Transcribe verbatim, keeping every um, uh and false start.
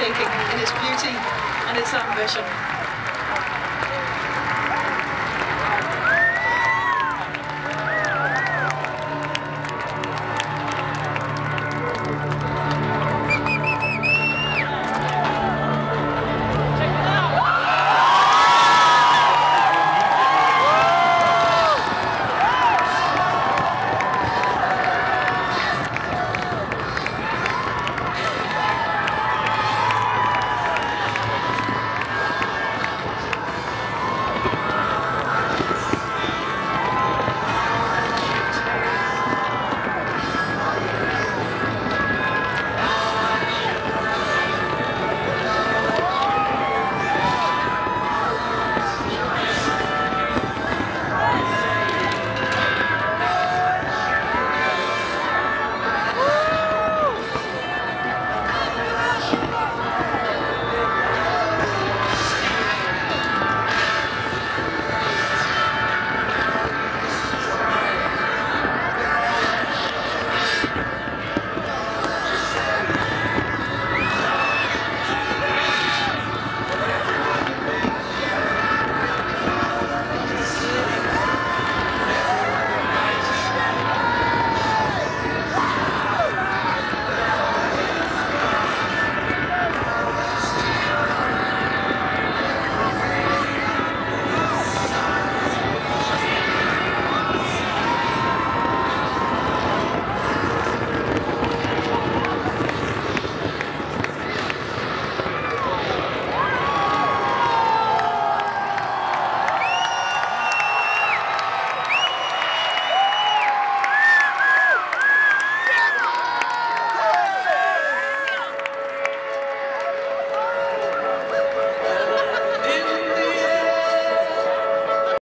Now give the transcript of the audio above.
breathtaking in its beauty and its ambition.